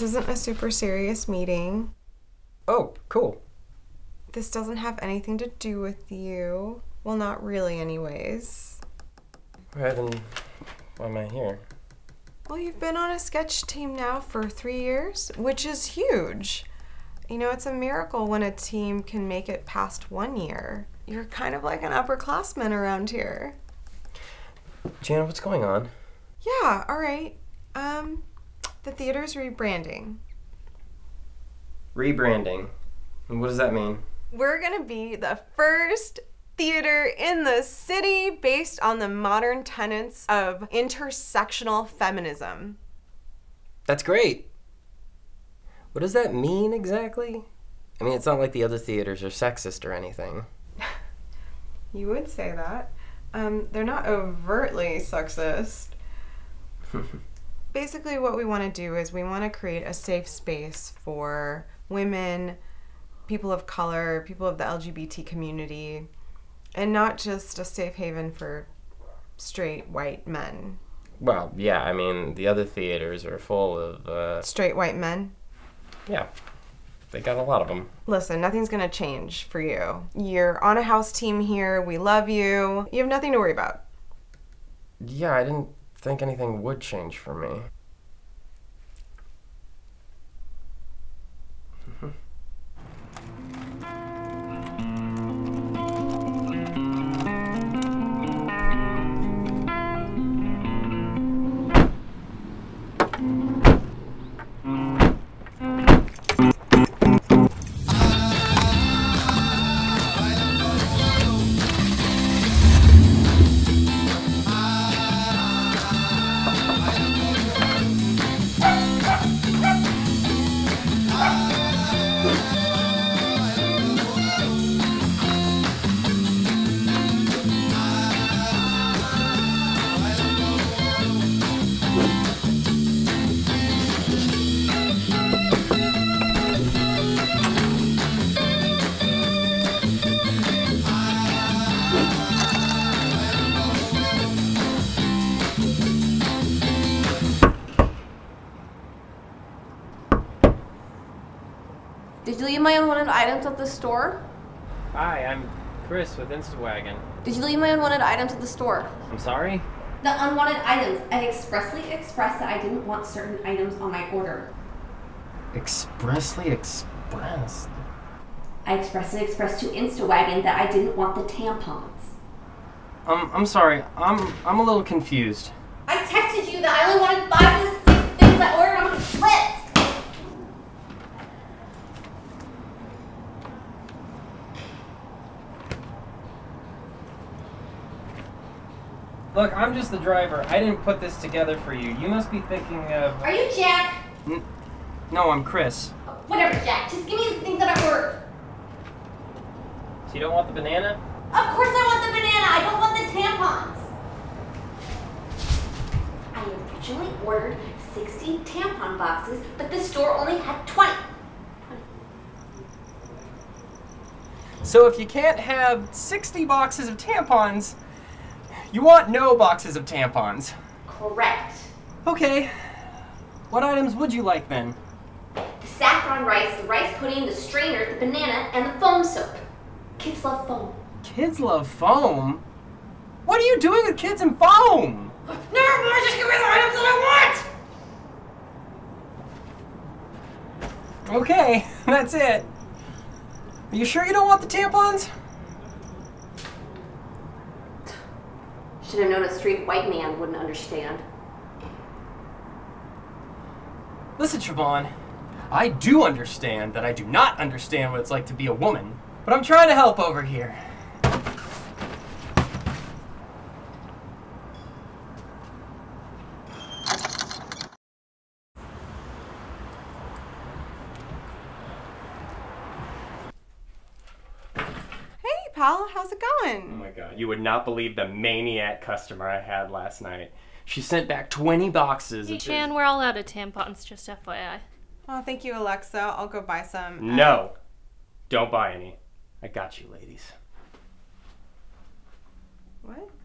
This isn't a super serious meeting. Oh, cool. This doesn't have anything to do with you. Well, not really anyways. All right, then why am I here? Well, you've been on a sketch team now for 3 years, which is huge. You know, it's a miracle when a team can make it past 1 year. You're kind of like an upperclassman around here. Jana, what's going on? Yeah, all right. The theater's rebranding. Rebranding? What does that mean? We're gonna be the first theater in the city based on the modern tenets of intersectional feminism. That's great. What does that mean exactly? I mean, it's not like the other theaters are sexist or anything. You would say that. They're not overtly sexist. Basically, what we want to do is we want to create a safe space for women, people of color, people of the LGBT community, and not just a safe haven for straight white men. Well, yeah, I mean, the other theaters are full of... straight white men? Yeah. They got a lot of them. Listen, nothing's gonna change for you. You're on a house team here, we love you. You have nothing to worry about. Yeah, I didn't think anything would change for me. Did you leave my unwanted items at the store? Hi, I'm Chris with InstaWagon. Did you leave my unwanted items at the store? I'm sorry? The unwanted items. I expressly expressed that I didn't want certain items on my order. Expressly expressed? I expressly expressed to InstaWagon that I didn't want the tampons. I'm sorry. I'm a little confused. I texted you that I only wanted 5 to 6 things I ordered on my list. Look, I'm just the driver. I didn't put this together for you. You must be thinking of... Are you Jack? No, I'm Chris. Whatever, Jack. Just give me the things that I ordered. So you don't want the banana? Of course I want the banana. I don't want the tampons. I originally ordered 60 tampon boxes, but the store only had 20. So if you can't have 60 boxes of tampons, you want no boxes of tampons. Correct. Okay. What items would you like then? The saffron rice, the rice pudding, the strainer, the banana, and the foam soap. Kids love foam. Kids love foam? What are you doing with kids and foam? Never mind, just give me the items that I want! Okay, that's it. Are you sure you don't want the tampons? Should have known a straight white man wouldn't understand. Listen, Siobhan, I do understand that I do not understand what it's like to be a woman, but I'm trying to help over here. How's it going? Oh my god, you would not believe the maniac customer I had last night. She sent back 20 boxes. Hey, Chan, we're all out of tampons, just FYI. Oh, thank you, Alexa. I'll go buy some. No! Don't buy any. I got you, ladies. What?